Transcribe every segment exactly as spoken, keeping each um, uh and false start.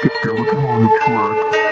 If you're looking on the track, you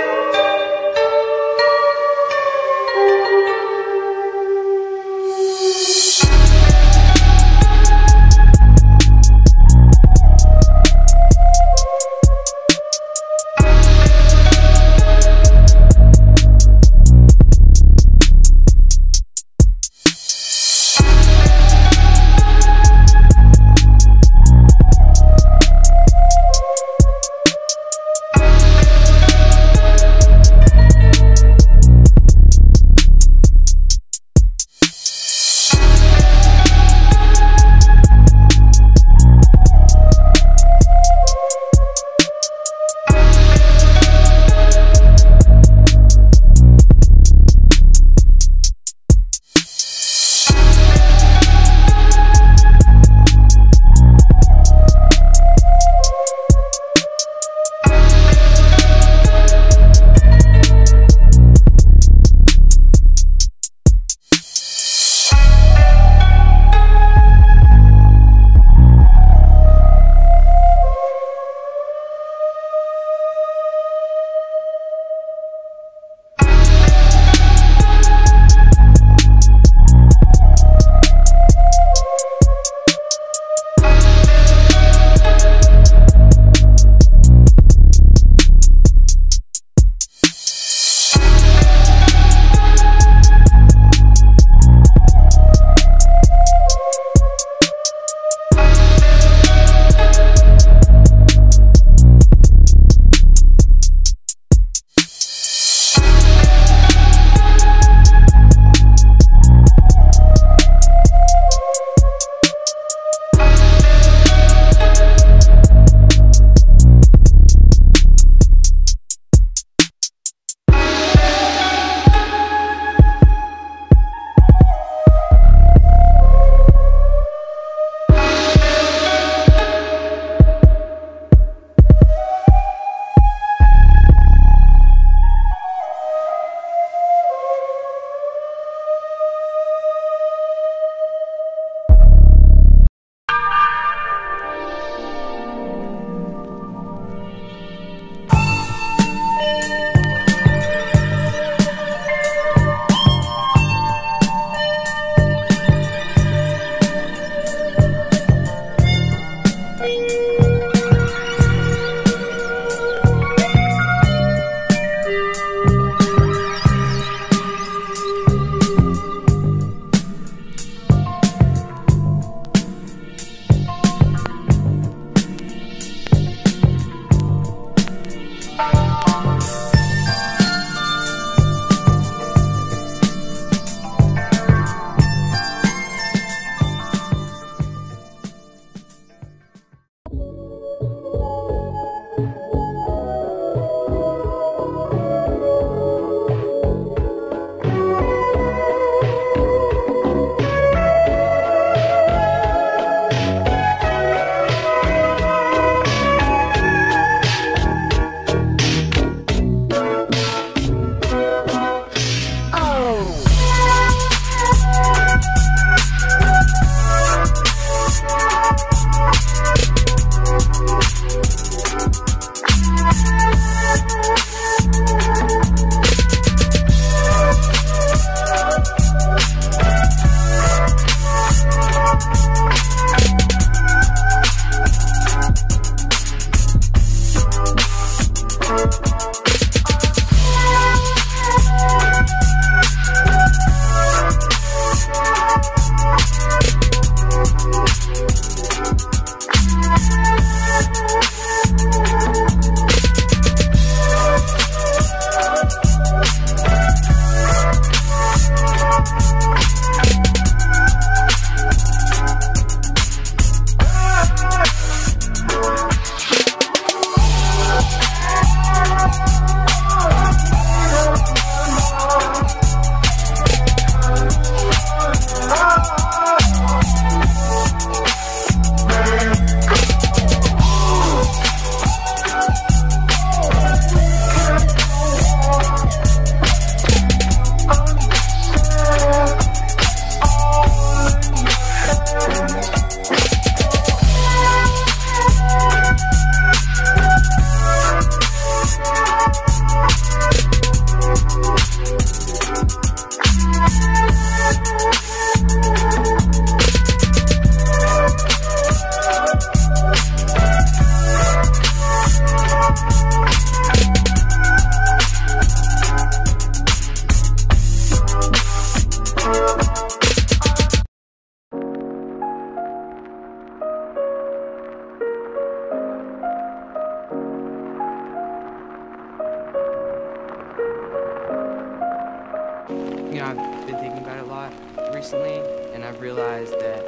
recently, and I've realized that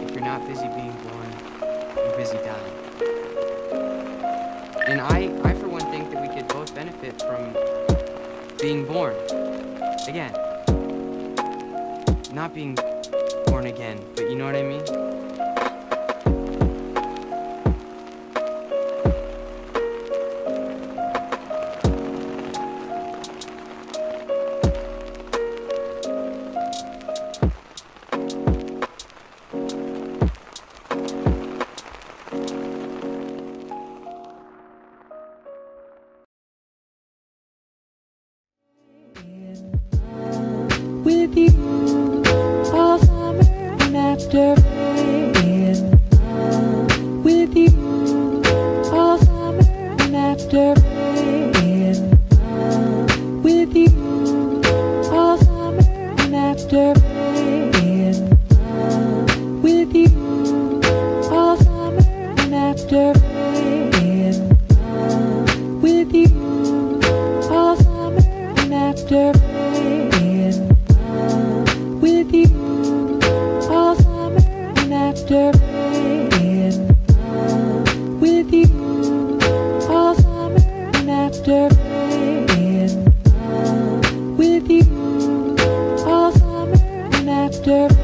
if you're not busy being born, you're busy dying. And I, I for one, think that we could both benefit from being born again. Not being born again, but you know what I mean? With you all summer and after rain. With you all summer and after rain. With you all summer and after rain. With you all summer and after rain. With you all summer and after rain. With you all summer and after